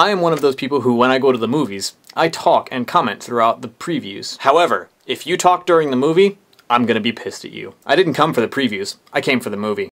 I am one of those people who, when I go to the movies, I talk and comment throughout the previews. However, if you talk during the movie, I'm gonna be pissed at you. I didn't come for the previews, I came for the movie.